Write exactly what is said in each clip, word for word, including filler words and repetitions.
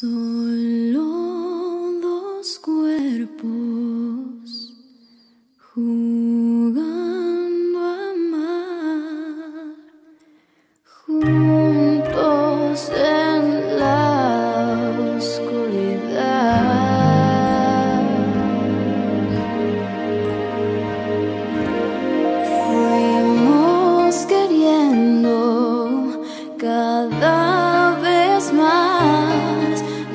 Solo dos cuerpos jugando a amar, juntos en la oscuridad. Fuimos queriendo cada vez más.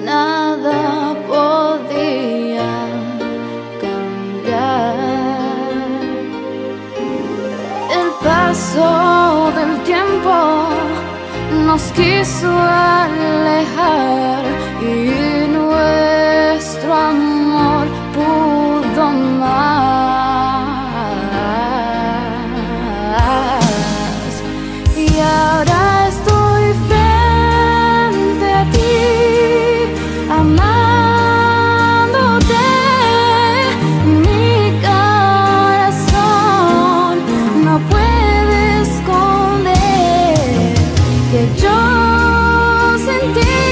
Nada podía cambiar. El paso del tiempo nos quiso alejar y nuestro amor pudo más. Y ahora estoy frente a ti, amándote. Mi corazón no puede esconder que yo sin ti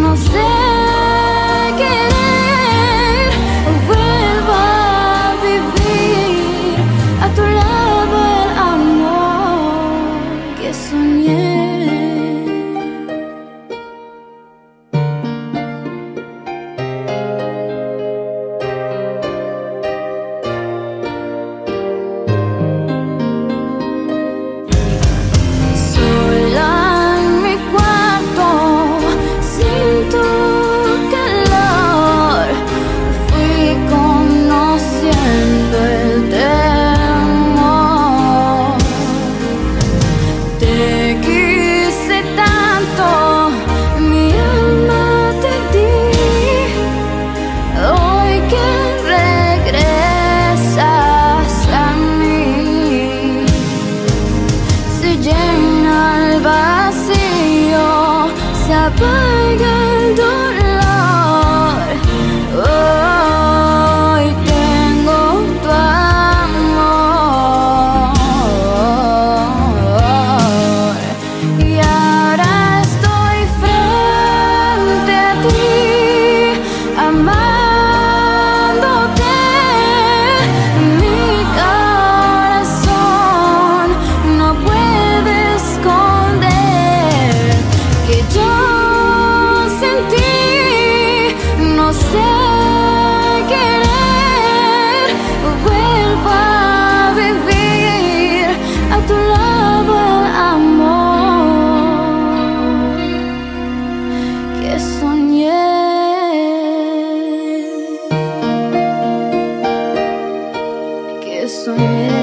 no sé querer. Vuelvo a vivir a tu lado el amor que soñé. Apaga el dolor, hoy tengo tu amor. Y ahora estoy frente a ti, amándote. Mi corazón no puede esconder que yo no sé querer, vuelvo a vivir a tu lado el amor que soñé. Que soñé.